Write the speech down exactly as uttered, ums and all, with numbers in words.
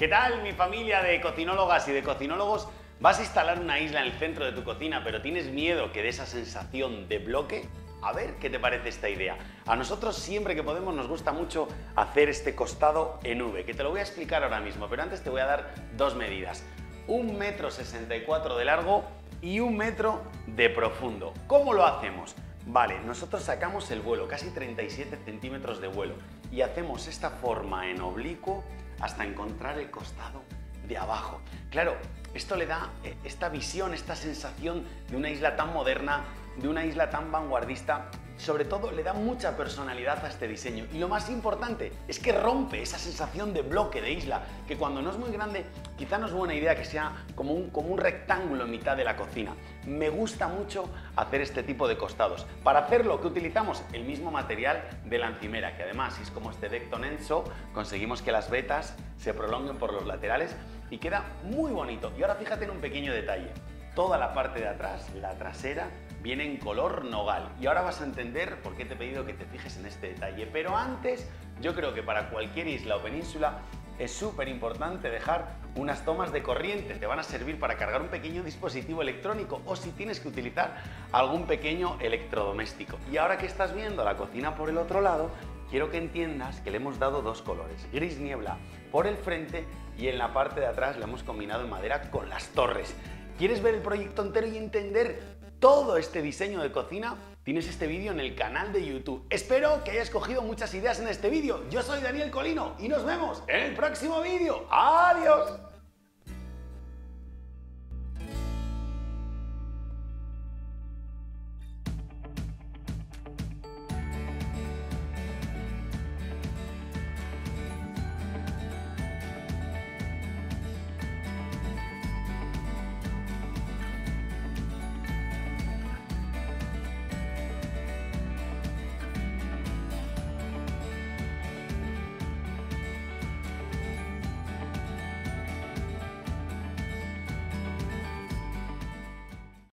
¿Qué tal, mi familia de cocinólogas y de cocinólogos? ¿Vas a instalar una isla en el centro de tu cocina, pero tienes miedo que dé esa sensación de bloque? A ver qué te parece esta idea. A nosotros siempre que podemos nos gusta mucho hacer este costado en V, que te lo voy a explicar ahora mismo, pero antes te voy a dar dos medidas. un metro sesenta y cuatro de largo y un metro de profundo. ¿Cómo lo hacemos? Vale, nosotros sacamos el vuelo, casi treinta y siete centímetros de vuelo, y hacemos esta forma en oblicuo hasta encontrar el costado de abajo. Claro, esto le da esta visión, esta sensación de una isla tan moderna, de una isla tan vanguardista. Sobre todo le da mucha personalidad a este diseño, y lo más importante es que rompe esa sensación de bloque de isla, que cuando no es muy grande quizá no es buena idea que sea como un, como un rectángulo en mitad de la cocina. Me gusta mucho hacer este tipo de costados. Para hacerlo, que utilizamos el mismo material de la encimera, que además es como este Dekton Enzo, conseguimos que las vetas se prolonguen por los laterales y queda muy bonito. Y ahora fíjate en un pequeño detalle. Toda la parte de atrás, la trasera, viene en color nogal. Y ahora vas a entender por qué te he pedido que te fijes en este detalle. Pero antes, yo creo que para cualquier isla o península es súper importante dejar unas tomas de corriente. Te van a servir para cargar un pequeño dispositivo electrónico o si tienes que utilizar algún pequeño electrodoméstico. Y ahora que estás viendo la cocina por el otro lado, quiero que entiendas que le hemos dado dos colores, gris niebla por el frente y en la parte de atrás la hemos combinado en madera con las torres. ¿Quieres ver el proyecto entero y entender todo este diseño de cocina? Tienes este vídeo en el canal de YouTube. Espero que hayas cogido muchas ideas en este vídeo. Yo soy Daniel Colino y nos vemos en el próximo vídeo. ¡Adiós!